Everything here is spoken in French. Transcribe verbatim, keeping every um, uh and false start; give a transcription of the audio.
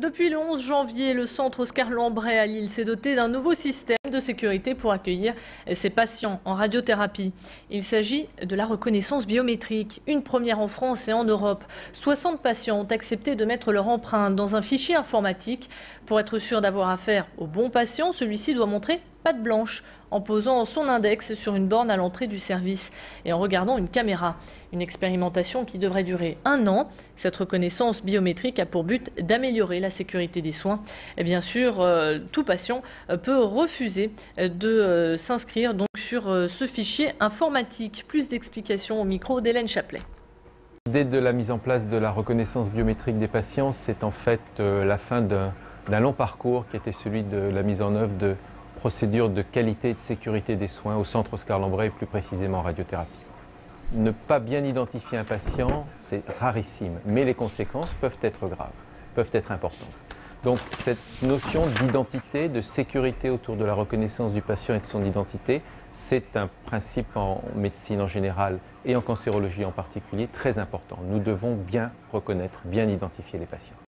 Depuis le onze janvier, le centre Oscar Lambret à Lille s'est doté d'un nouveau système de sécurité pour accueillir ses patients en radiothérapie. Il s'agit de la reconnaissance biométrique, une première en France et en Europe. soixante patients ont accepté de mettre leur empreinte dans un fichier informatique. Pour être sûr d'avoir affaire au bon patient, celui-ci doit montrer patte blanche en posant son index sur une borne à l'entrée du service et en regardant une caméra. Une expérimentation qui devrait durer un an. Cette reconnaissance biométrique a pour but d'améliorer la sécurité des soins. Et bien sûr, euh, tout patient peut refuser de euh, s'inscrire donc sur euh, ce fichier informatique. Plus d'explications au micro d'Hélène Chaplet. L'idée de la mise en place de la reconnaissance biométrique des patients, c'est en fait euh, la fin d'un long parcours qui était celui de la mise en œuvre de procédure de qualité et de sécurité des soins au centre Oscar Lambret et plus précisément en radiothérapie. Ne pas bien identifier un patient, c'est rarissime, mais les conséquences peuvent être graves, peuvent être importantes. Donc cette notion d'identité, de sécurité autour de la reconnaissance du patient et de son identité, c'est un principe en médecine en général et en cancérologie en particulier très important. Nous devons bien reconnaître, bien identifier les patients.